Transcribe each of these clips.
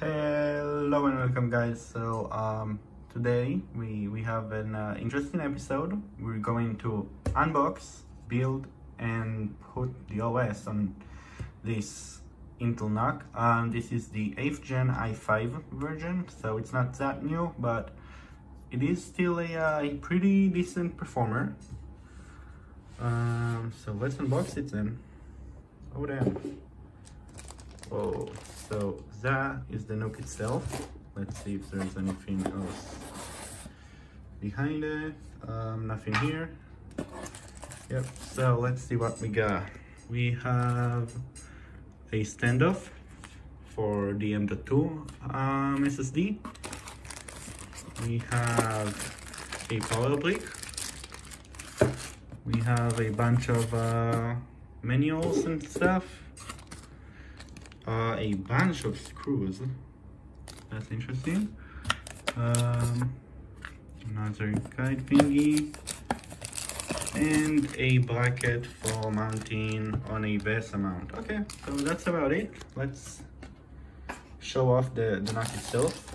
Hello and welcome, guys. So today we have an interesting episode. We're going to unbox, build and put the OS on this Intel NUC. This is the 8th gen i5 version, so it's not that new, but it is still a pretty decent performer. So let's unbox it then. Oh damn. Oh, so that is the NUC itself. Let's see if there's anything else behind it. Nothing here. Yep, so let's see what we got. We have a standoff for the M.2 SSD. We have a power brick. We have a bunch of manuals and stuff. A bunch of screws, that's interesting. Another guide thingy, and a bracket for mounting on a VESA mount. Okay, so that's about it. Let's show off the NUC itself.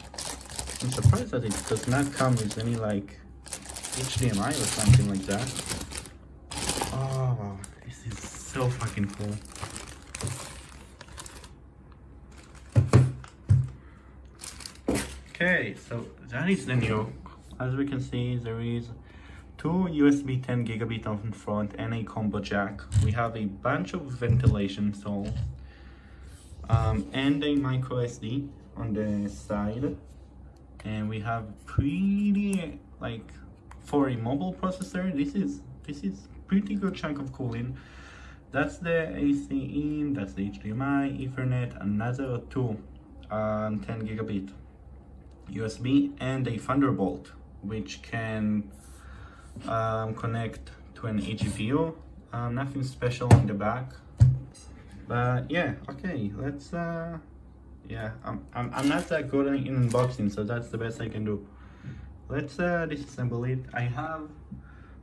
I'm surprised that it does not come with any like HDMI or something like that. Oh, this is so fucking cool. Okay, so that is the NUC. As we can see, there is two USB 10 gigabit on the front and a combo jack. We have a bunch of ventilation holes and a micro SD on the side. And we have pretty, like, for a mobile processor, this is pretty good chunk of cooling. That's the AC in, that's the HDMI, Ethernet, another two 10 gigabit. USB and a Thunderbolt, which can connect to an eGPU. Nothing special in the back, but yeah, okay, let's yeah, I'm not that good in unboxing, so that's the best I can do. Let's disassemble it. I have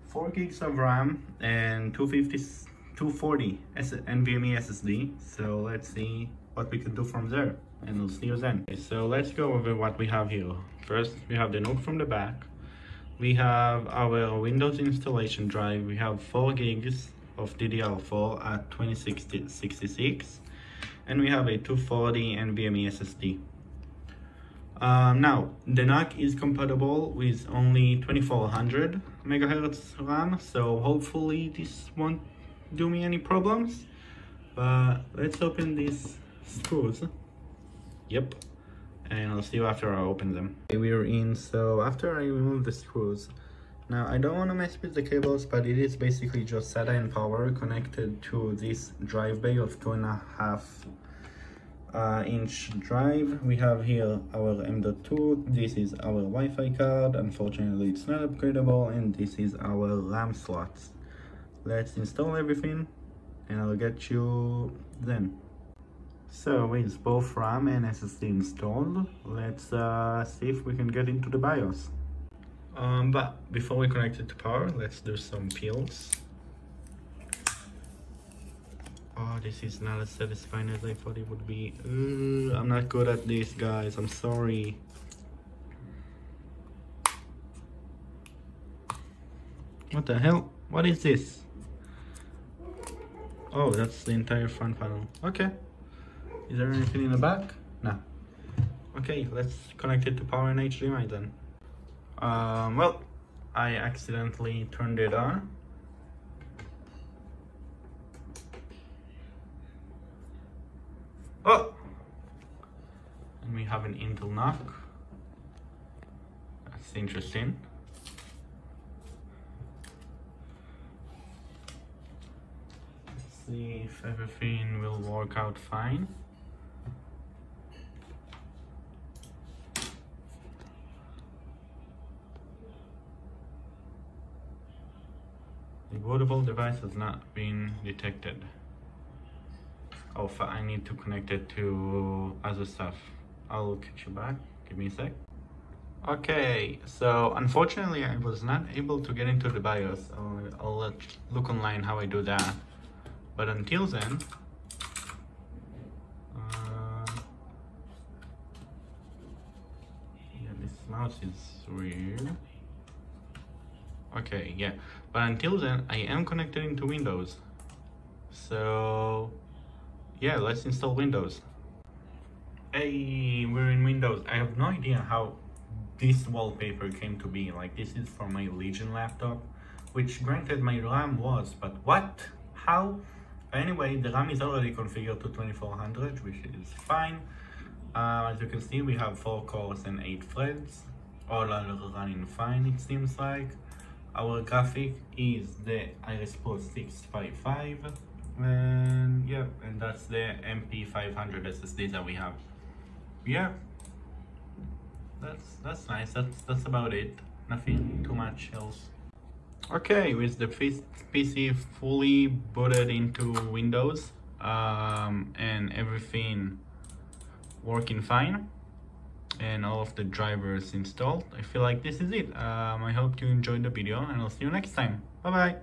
4 gigs of RAM and 240 NVMe SSD, so let's see what we can do from there, and we'll see you then. Okay, so let's go over what we have here. First, we have the NUC from the back. We have our Windows installation drive. We have 4 gigs of DDR4 at 2066, and we have a 240 NVMe SSD. Now, the NUC is compatible with only 2400 megahertz RAM, so hopefully this won't do me any problems. But let's open these screws. Yep, and I'll see you after I open them. Okay, we're in. So after I remove the screws, now I don't want to mess with the cables, but it is basically just SATA and power connected to this drive bay of 2.5 inch drive. We have here our M.2. This is our Wi-Fi card. Unfortunately, it's not upgradable, and this is our RAM slots. Let's install everything, and I'll get you then. So with both RAM and SSD installed, let's see if we can get into the BIOS. But before we connect it to power, let's do some peels. Oh, this is not as satisfying as I thought it would be. I'm not good at this, guys, I'm sorry. What the hell? What is this? Oh, that's the entire front panel. Okay. Is there anything in the back? No. Okay, let's connect it to power and HDMI then. Well, I accidentally turned it on. Oh! And we have an Intel NUC. That's interesting. Let's see if everything will work out fine. The bootable device has not been detected. Oh, I need to connect it to other stuff. I'll catch you back. Give me a sec. Okay, so unfortunately I was not able to get into the BIOS. I'll look online how I do that. But until then, that is weird. Okay, yeah, but until then I am connected into Windows, so yeah, let's install Windows. Hey, we're in Windows. I have no idea how this wallpaper came to be. Like, this is for my Legion laptop, which granted my RAM was, but what? How? Anyway, the RAM is already configured to 2400, which is fine. As you can see, we have 4 cores and 8 threads. All are running fine, it seems like. Our graphic is the Iris Pro 655, and yeah, and that's the MP500 SSD that we have. Yeah, that's nice. That's about it. Nothing too much else. Okay, with the PC fully booted into Windows and everything working fine and all of the drivers installed, I feel like this is it. I hope you enjoyed the video and I'll see you next time. Bye bye.